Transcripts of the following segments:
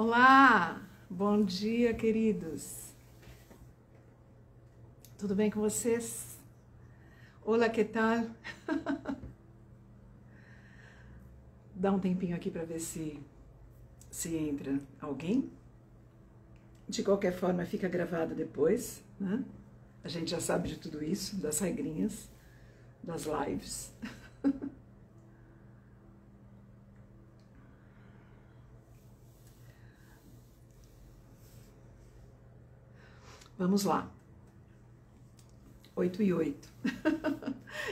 Olá, bom dia, queridos. Tudo bem com vocês? Olá, que tal? Dá um tempinho aqui para ver se entra alguém. De qualquer forma, fica gravado depois, né? A gente já sabe de tudo isso, das regrinhas, das lives. Vamos lá. 8:08.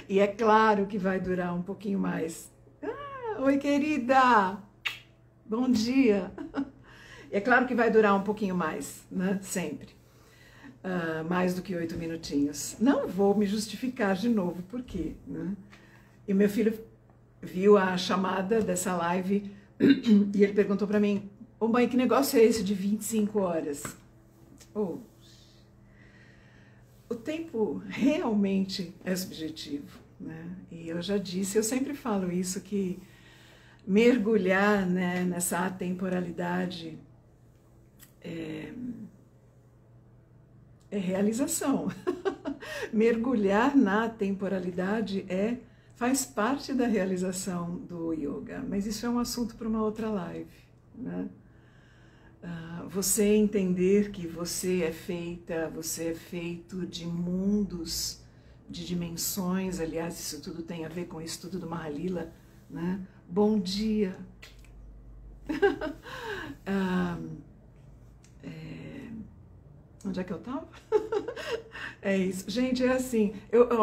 E é claro que vai durar um pouquinho mais. Ah, oi, querida! Bom dia! É claro que vai durar um pouquinho mais, né? Sempre. Mais do que 8 minutinhos. Não vou me justificar de novo, por quê? Né? E o meu filho viu a chamada dessa live e ele perguntou pra mim: ô mãe, que negócio é esse de 25 horas? Oh, o tempo realmente é subjetivo, né? E eu já disse, eu sempre falo isso, que mergulhar, né, nessa atemporalidade é realização. Mergulhar na atemporalidade faz parte da realização do yoga, mas isso é um assunto para uma outra live, né? Você entender que você é feito de mundos, de dimensões. Aliás, isso tudo tem a ver com o estudo do Mahalila, né? Bom dia! Onde é que eu tava? É isso. Gente, é assim.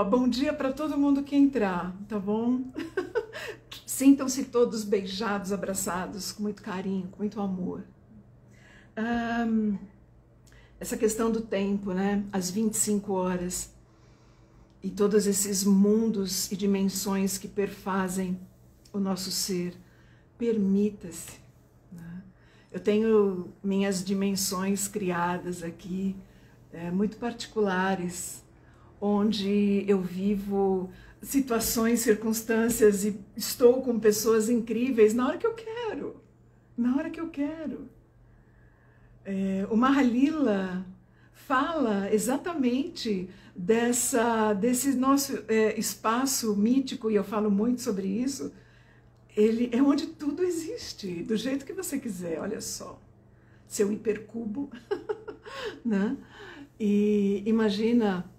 Bom dia para todo mundo que entrar, tá bom? Sintam-se todos beijados, abraçados, com muito carinho, com muito amor. Essa questão do tempo, né? As 25 horas e todos esses mundos e dimensões que perfazem o nosso ser. Permita-se, né? Eu tenho minhas dimensões criadas aqui, muito particulares, onde eu vivo situações, circunstâncias e estou com pessoas incríveis na hora que eu quero, na hora que eu quero. O Mahalila fala exatamente desse nosso espaço mítico, e eu falo muito sobre isso. Ele é onde tudo existe, do jeito que você quiser, olha só. Seu hipercubo, né? E imagina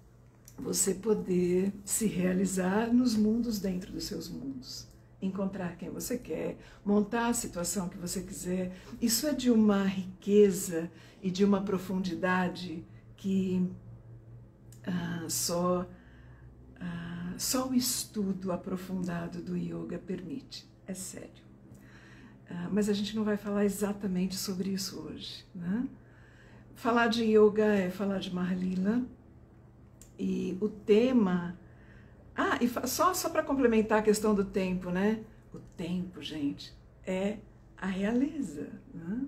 você poder se realizar nos mundos dentro dos seus mundos. Encontrar quem você quer, montar a situação que você quiser. Isso é de uma riqueza e de uma profundidade que só o estudo aprofundado do yoga permite, é sério. Mas a gente não vai falar exatamente sobre isso hoje, né? Falar de yoga é falar de Mahalila, e o tema... Ah, e só para complementar a questão do tempo, né? O tempo, gente, é a realeza, né?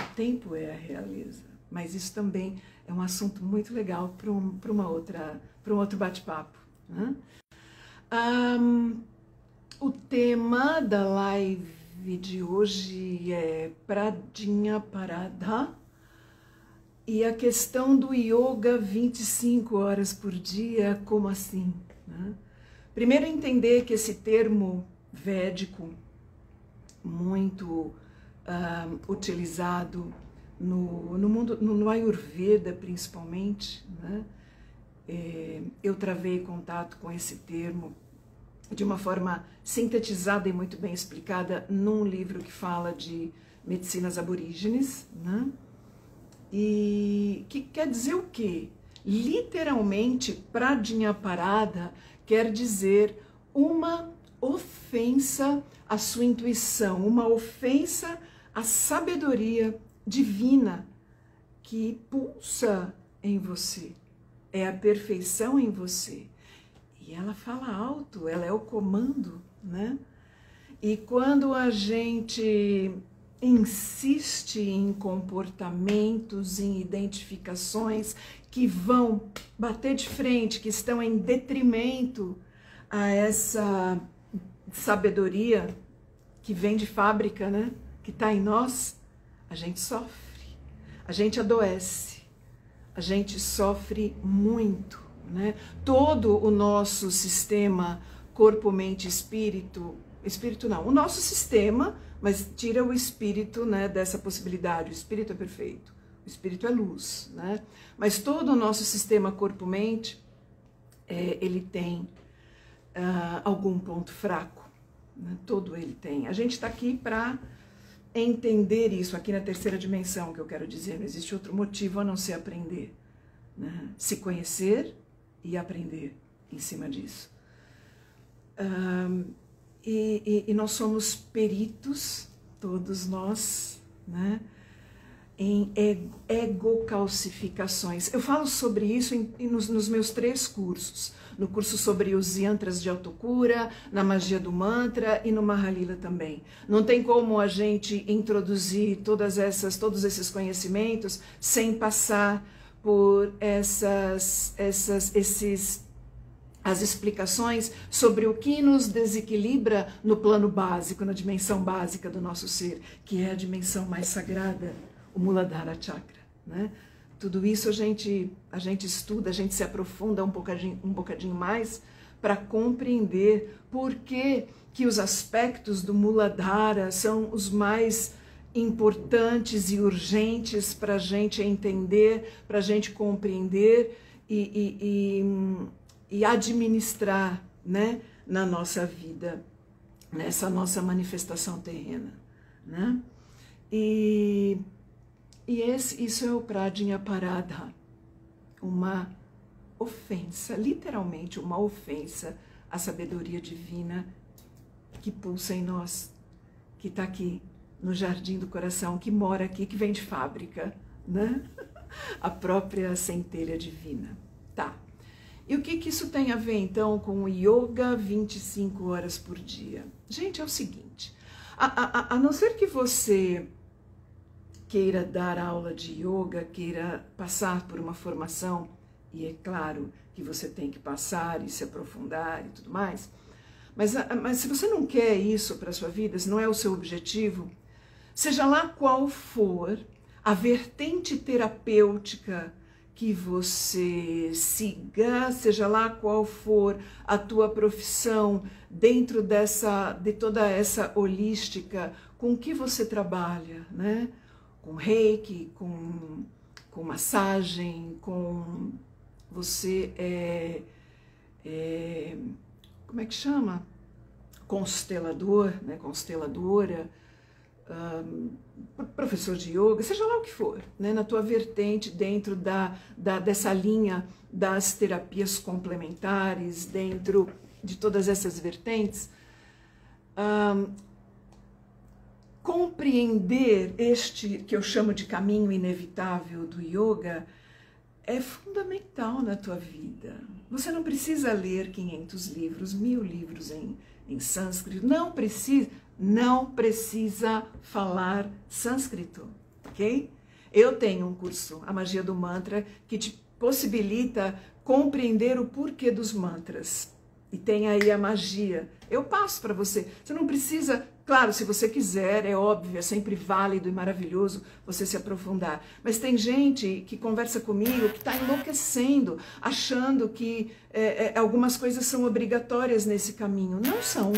O tempo é a realeza. Mas isso também é um assunto muito legal para um outro bate-papo, né? O tema da live de hoje é Prajnaparadha e a questão do yoga 25 horas por dia, como assim? Né? Primeiro, entender que esse termo védico, muito utilizado no mundo, no ayurveda principalmente, né? Eu travei contato com esse termo de uma forma sintetizada e muito bem explicada num livro que fala de medicinas aborígenes, né? E que quer dizer o quê? Literalmente, Prajnaparadha quer dizer uma ofensa à sua intuição, uma ofensa à sabedoria divina que pulsa em você, é a perfeição em você. E ela fala alto, ela é o comando, né? E quando a gente insiste em comportamentos, em identificações que vão bater de frente, que estão em detrimento a essa sabedoria que vem de fábrica, né? Que está em nós, a gente sofre, a gente adoece, a gente sofre muito, né? Todo o nosso sistema corpo, mente, espírito não, o nosso sistema, mas tira o espírito, né, dessa possibilidade. O espírito é perfeito, o espírito é luz, né? Mas todo o nosso sistema corpo-mente, ele tem algum ponto fraco, né? Todo ele tem. A gente está aqui para entender isso, aqui na terceira dimensão, que eu quero dizer, não existe outro motivo a não ser aprender, né? Se conhecer e aprender em cima disso. E nós somos peritos, todos nós, né, em egocalcificações. Eu falo sobre isso nos meus 3 cursos, no curso sobre os yantras de autocura, na magia do mantra e no Mahalila também. Não tem como a gente introduzir todos esses conhecimentos sem passar por as explicações sobre o que nos desequilibra no plano básico, na dimensão básica do nosso ser, que é a dimensão mais sagrada, o Muladhara Chakra, né? Tudo isso a gente estuda, a gente se aprofunda um bocadinho mais para compreender por que os aspectos do Muladhara são os mais importantes e urgentes para a gente entender, para a gente compreender e administrar, né, na nossa vida, nessa nossa manifestação terrena, né? Isso é o Prajnaparadha, uma ofensa, literalmente uma ofensa à sabedoria divina que pulsa em nós, que está aqui no jardim do coração, que mora aqui, que vem de fábrica, né? A própria centelha divina, tá? E o que isso tem a ver, então, com o yoga 25 horas por dia? Gente, é o seguinte, a não ser que você queira dar aula de yoga, queira passar por uma formação, e é claro que você tem que passar e se aprofundar e tudo mais, mas se você não quer isso para a sua vida, se não é o seu objetivo, seja lá qual for a vertente terapêutica que você siga, seja lá qual for a tua profissão, dentro de toda essa holística, com que você trabalha, né? Com reiki, com massagem, com... você é como é que chama? Constelador, né? Consteladora, professor de yoga, seja lá o que for, né? Na tua vertente, dentro dessa linha das terapias complementares, dentro de todas essas vertentes, compreender este que eu chamo de caminho inevitável do yoga é fundamental na tua vida. Você não precisa ler 500 livros, 1000 livros em sânscrito, não precisa falar sânscrito, ok? Eu tenho um curso, A Magia do Mantra, que te possibilita compreender o porquê dos mantras. E tem aí a magia. Eu passo para você. Você não precisa, claro, se você quiser, é óbvio, é sempre válido e maravilhoso você se aprofundar. Mas tem gente que conversa comigo que está enlouquecendo, achando que algumas coisas são obrigatórias nesse caminho. Não são.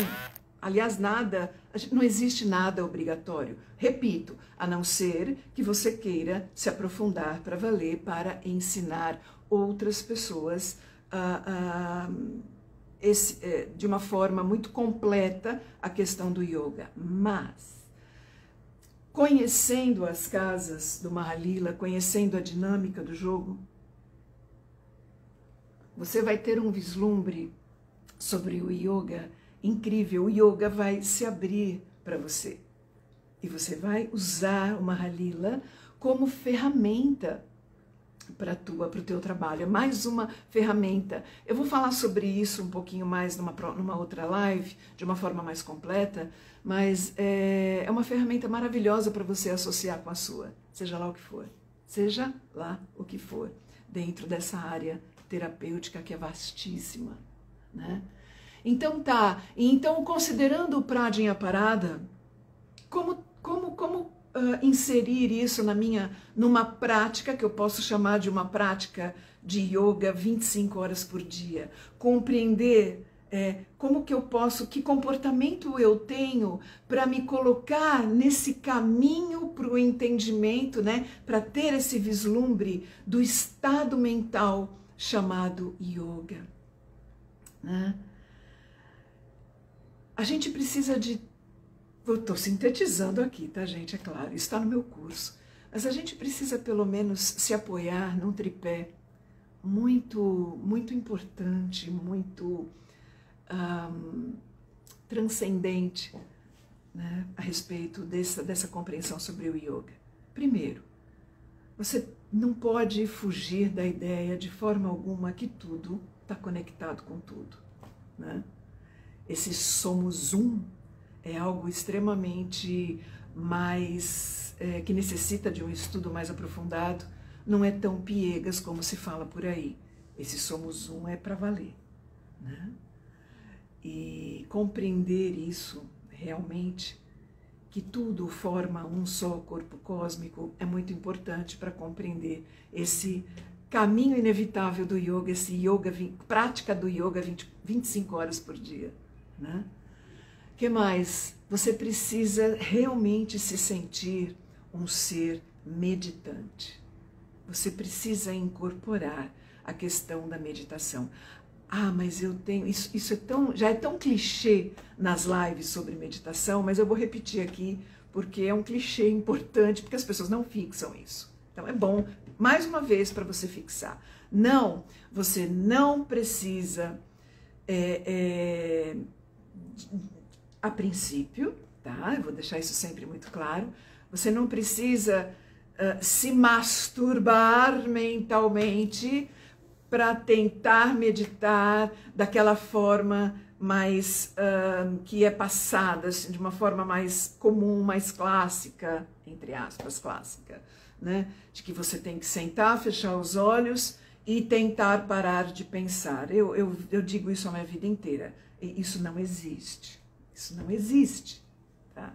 Aliás, nada, não existe nada obrigatório, repito, a não ser que você queira se aprofundar para valer, para ensinar outras pessoas de uma forma muito completa a questão do yoga. Mas, conhecendo as casas do Mahalila, conhecendo a dinâmica do jogo, você vai ter um vislumbre sobre o yoga incrível. O yoga vai se abrir para você e você vai usar o Mahalila como ferramenta para o teu trabalho. É mais uma ferramenta. Eu vou falar sobre isso um pouquinho mais numa outra live, de uma forma mais completa, mas é uma ferramenta maravilhosa para você associar com a sua, seja lá o que for, dentro dessa área terapêutica que é vastíssima, né? Então tá, então considerando o Prajnaparadha como inserir isso na numa prática que eu posso chamar de uma prática de yoga 25 horas por dia, compreender como que eu posso, que comportamento eu tenho para me colocar nesse caminho para o entendimento, né, para ter esse vislumbre do estado mental chamado yoga, né? A gente precisa de, eu estou sintetizando aqui, tá, gente? É claro, está no meu curso, mas a gente precisa pelo menos se apoiar num tripé muito importante, muito transcendente, né, a respeito dessa compreensão sobre o yoga. Primeiro, você não pode fugir da ideia de forma alguma que tudo está conectado com tudo, né? Esse somos um é algo extremamente mais, que necessita de um estudo mais aprofundado, não é tão piegas como se fala por aí. Esse somos um é para valer, né? E compreender isso realmente, que tudo forma um só corpo cósmico, é muito importante para compreender esse caminho inevitável do yoga, esse yoga, prática do yoga 25 horas por dia, né? Que mais? Você precisa realmente se sentir um ser meditante. Você precisa incorporar a questão da meditação. Ah, mas eu tenho... Isso já é tão clichê nas lives sobre meditação, mas eu vou repetir aqui, porque é um clichê importante, porque as pessoas não fixam isso. Então é bom, mais uma vez, para você fixar. Não, você não precisa, a princípio, tá? Eu vou deixar isso sempre muito claro. Você não precisa se masturbar mentalmente para tentar meditar daquela forma mais que é passada, assim, de uma forma mais comum, mais clássica, entre aspas, clássica, né? De que você tem que sentar, fechar os olhos e tentar parar de pensar. Eu digo isso a minha vida inteira. E isso não existe. Isso não existe, tá?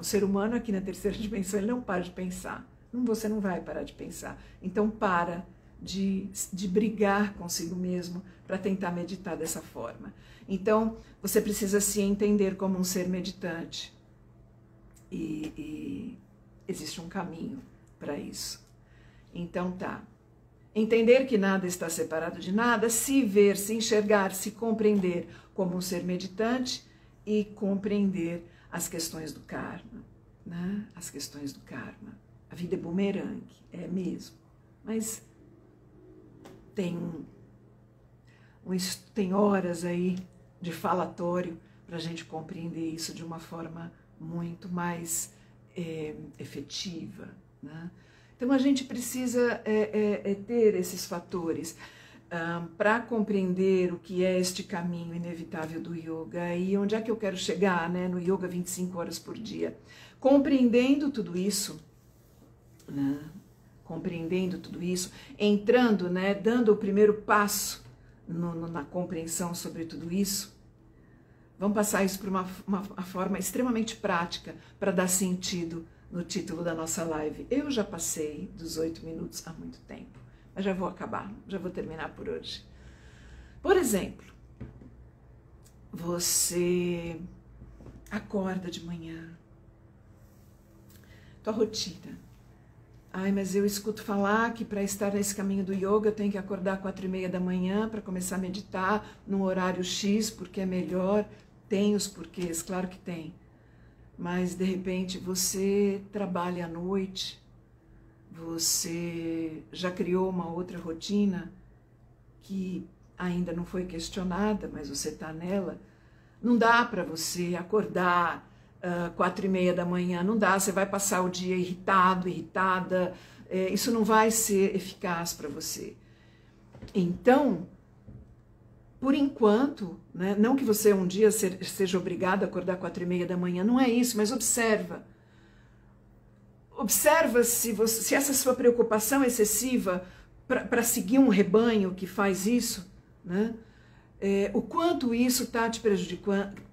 O ser humano aqui na terceira dimensão, ele não para de pensar. Você não vai parar de pensar. Então, para de brigar consigo mesmo para tentar meditar dessa forma. Então, você precisa se entender como um ser meditante. E existe um caminho para isso. Então, tá. Entender que nada está separado de nada, se ver, se enxergar, se compreender como um ser meditante e compreender as questões do karma, né? As questões do karma. A vida é bumerangue, é mesmo. Mas tem horas aí de falatório para a gente compreender isso de uma forma muito mais efetiva, né? Então a gente precisa ter esses fatores para compreender o que é este caminho inevitável do yoga e onde é que eu quero chegar, né, no yoga 25 horas por dia. Compreendendo tudo isso, né? Compreendendo tudo isso, entrando, né, dando o primeiro passo na compreensão sobre tudo isso, vamos passar isso por uma forma extremamente prática para dar sentido no título da nossa live. Eu já passei dos 8 minutos há muito tempo, mas já vou acabar, já vou terminar por hoje. Por exemplo, você acorda de manhã, tua rotina. Ai, mas eu escuto falar que para estar nesse caminho do yoga eu tenho que acordar 4h30 da manhã para começar a meditar num horário X, porque é melhor. Tem os porquês, claro que tem. Mas, de repente, você trabalha à noite, você já criou uma outra rotina que ainda não foi questionada, mas você está nela. Não dá para você acordar 4h30 da manhã, não dá, você vai passar o dia irritado, irritada, isso não vai ser eficaz para você. Então, por enquanto, né, não que você um dia seja obrigado a acordar 4h30 da manhã, não é isso, mas observa se essa sua preocupação excessiva para seguir um rebanho que faz isso, né, o quanto isso está te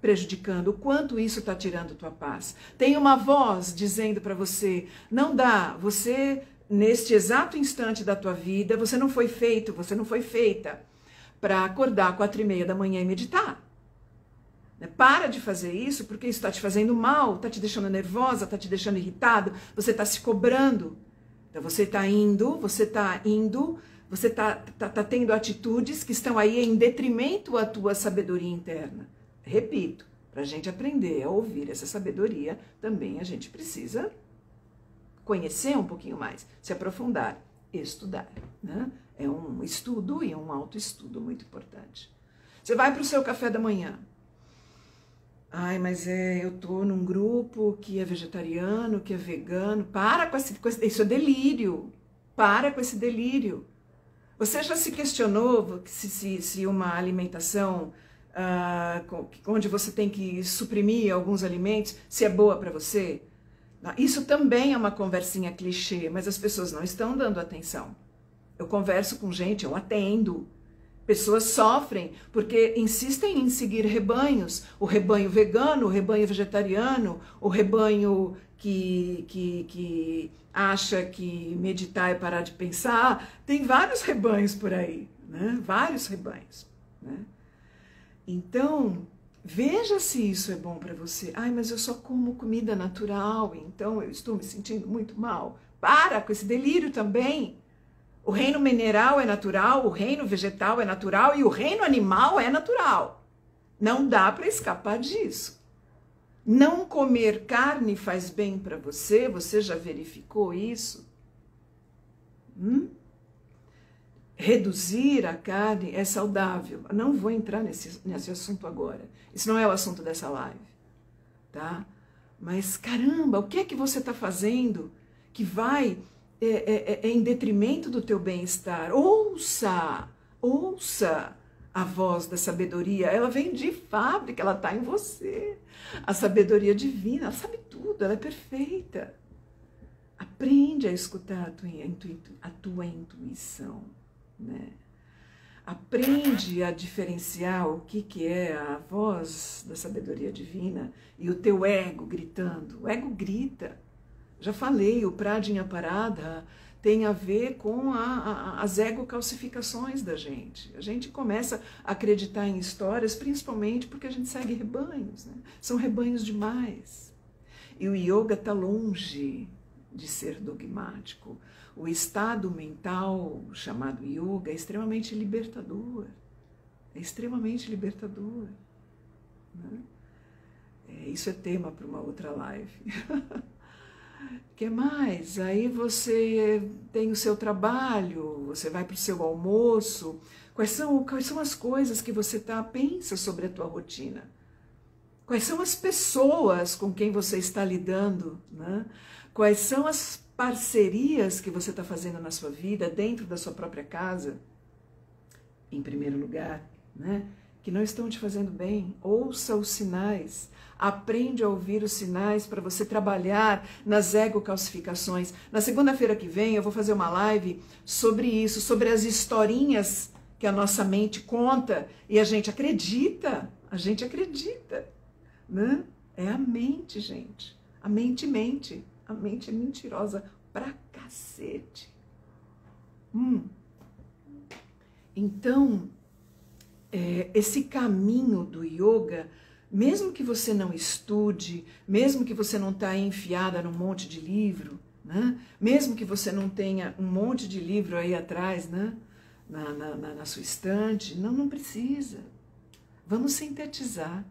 prejudicando, o quanto isso está tirando tua paz. Tem uma voz dizendo para você, não dá, você, neste exato instante da tua vida, você não foi feito, você não foi feita para acordar 4h30 da manhã e meditar. Para de fazer isso, porque isso está te fazendo mal, está te deixando nervosa, está te deixando irritado, você está se cobrando. Então você está tendo atitudes que estão aí em detrimento à tua sabedoria interna. Repito, para a gente aprender a ouvir essa sabedoria, também a gente precisa conhecer um pouquinho mais, se aprofundar, estudar, né? É um estudo e um autoestudo muito importante. Você vai para o seu café da manhã. Ai, mas eu tô num grupo que é vegetariano, que é vegano. Para com esse... Isso é delírio. Para com esse delírio. Você já se questionou se uma alimentação onde você tem que suprimir alguns alimentos, se é boa para você? Isso também é uma conversinha clichê, mas as pessoas não estão dando atenção. Eu converso com gente, eu atendo. Pessoas sofrem porque insistem em seguir rebanhos. O rebanho vegano, o rebanho vegetariano, o rebanho que acha que meditar é parar de pensar. Tem vários rebanhos por aí, né? Vários rebanhos, né? Então, veja se isso é bom para você. Ai, mas eu só como comida natural, então eu estou me sentindo muito mal. Para com esse delírio também. O reino mineral é natural, o reino vegetal é natural e o reino animal é natural. Não dá para escapar disso. Não comer carne faz bem para você? Você já verificou isso? Reduzir a carne é saudável. Não vou entrar nesse assunto agora. Isso não é o assunto dessa live, tá? Mas caramba, o que é que você está fazendo que vai... É em detrimento do teu bem-estar? Ouça a voz da sabedoria, ela vem de fábrica, ela está em você. A sabedoria divina, ela sabe tudo, ela é perfeita. Aprende a escutar a tua intuição, né? Aprende a diferenciar o que é a voz da sabedoria divina e o teu ego gritando. O ego grita. Já falei, o Prajnaparadha tem a ver com as egocalcificações da gente. A gente começa a acreditar em histórias, principalmente porque a gente segue rebanhos, né? São rebanhos demais. E o yoga está longe de ser dogmático. O estado mental chamado yoga é extremamente libertador. É extremamente libertador, né? Isso é tema para uma outra live. O que mais? Aí você tem o seu trabalho, você vai para o seu almoço. Quais são as coisas que você pensa sobre a tua rotina? Quais são as pessoas com quem você está lidando, né? Quais são as parcerias que você está fazendo na sua vida, dentro da sua própria casa? Em primeiro lugar, né? Que não estão te fazendo bem. Ouça os sinais. Aprende a ouvir os sinais para você trabalhar nas egocalcificações. Na segunda-feira que vem eu vou fazer uma live sobre isso, sobre as historinhas que a nossa mente conta e a gente acredita, né? É a mente, gente. A mente mente. A mente é mentirosa pra cacete. Então, esse caminho do yoga, mesmo que você não estude, mesmo que você não está enfiada num monte de livro, né? Mesmo que você não tenha um monte de livro aí atrás, né? na sua estante, não precisa. Vamos sintetizar.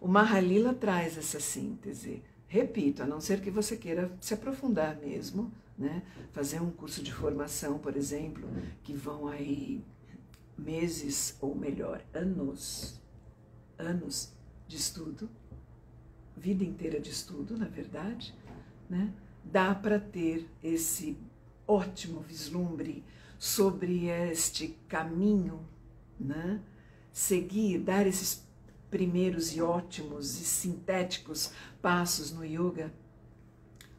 O Mahalila traz essa síntese. Repito, a não ser que você queira se aprofundar mesmo, né? Fazer um curso de formação, por exemplo, que vão aí meses, ou melhor, anos de estudo, vida inteira de estudo, na verdade, né? Dá para ter esse ótimo vislumbre sobre este caminho, né? Seguir, dar esses primeiros e ótimos e sintéticos passos no yoga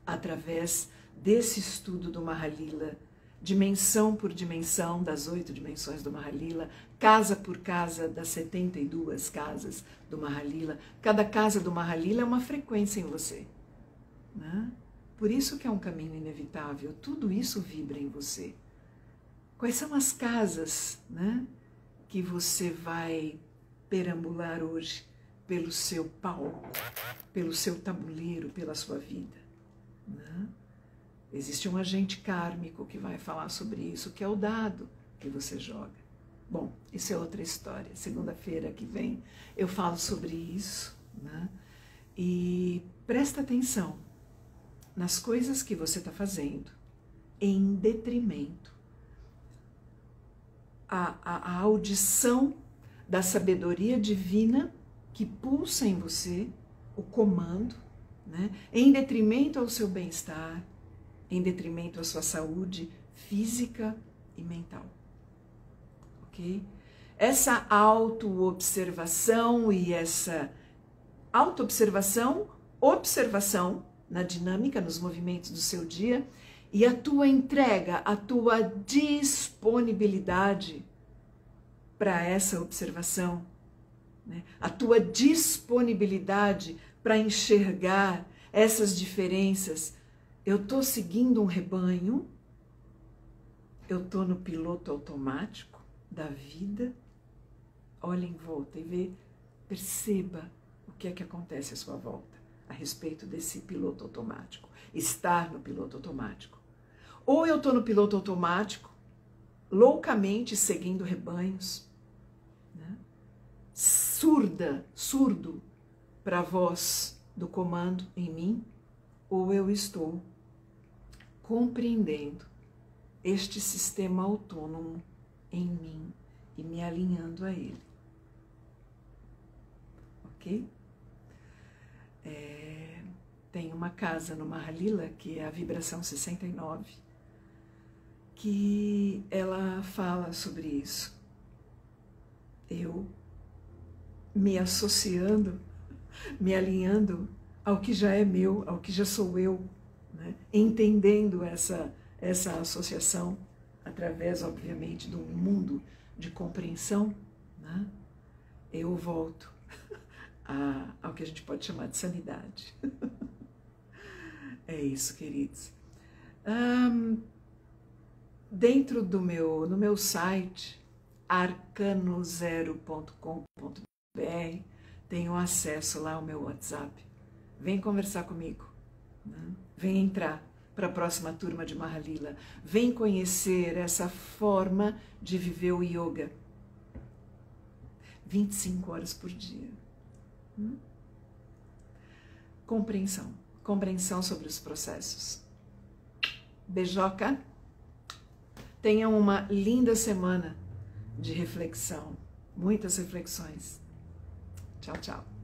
através desse estudo do Mahalila, dimensão por dimensão das 8 dimensões do Mahalila, casa por casa das 72 casas do Mahalila. Cada casa do Mahalila é uma frequência em você, né? Por isso que é um caminho inevitável, tudo isso vibra em você. Quais são as casas, né, que você vai perambular hoje pelo seu palco, pelo seu tabuleiro, pela sua vida, né? Existe um agente kármico que vai falar sobre isso, que é o dado que você joga. Bom, isso é outra história. Segunda-feira que vem eu falo sobre isso, né? E presta atenção nas coisas que você está fazendo em detrimento à audição da sabedoria divina que pulsa em você o comando, né? Em detrimento ao seu bem-estar, em detrimento à sua saúde física e mental, ok? Essa auto-observação e essa auto-observação, observação na dinâmica, nos movimentos do seu dia e a tua entrega, a tua disponibilidade para essa observação, né? A tua disponibilidade para enxergar essas diferenças. Eu estou seguindo um rebanho, eu estou no piloto automático da vida. Olha em volta e vê, perceba o que é que acontece à sua volta a respeito desse piloto automático, estar no piloto automático. Ou eu estou no piloto automático, loucamente seguindo rebanhos, né? Surdo para a voz do comando em mim, ou eu estou compreendendo este sistema autônomo em mim e me alinhando a ele, ok? Tem uma casa no Mahalila, que é a vibração 69, que ela fala sobre isso. Eu me associando, me alinhando ao que já é meu, ao que já sou eu, né? Entendendo essa associação através, obviamente, do mundo de compreensão, né? Eu volto ao que a gente pode chamar de sanidade. É isso, queridos. Dentro do meu site, arcanozero.com.br, tenho acesso lá ao meu WhatsApp. Vem conversar comigo, né? Vem entrar para a próxima turma de Mahalila, vem conhecer essa forma de viver o yoga 25 horas por dia. Compreensão sobre os processos. Beijoca, tenham uma linda semana de reflexão, muitas reflexões. Tchau, tchau.